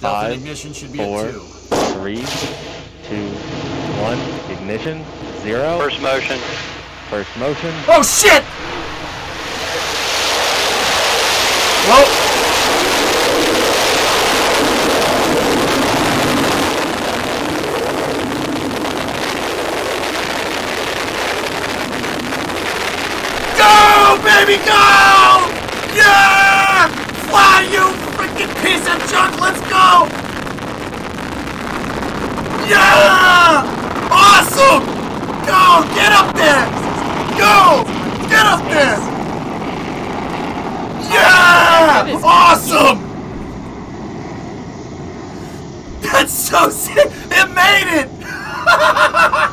Delphin ignition should be at 2. 3, 2, 1, ignition, 0. First motion. First motion. Oh shit! Whoa! Baby, go! Yeah! Fly, you freaking piece of junk! Let's go! Yeah! Awesome! Go! Get up there! Go! Get up there! Yeah! Awesome! That's so sick! It made it!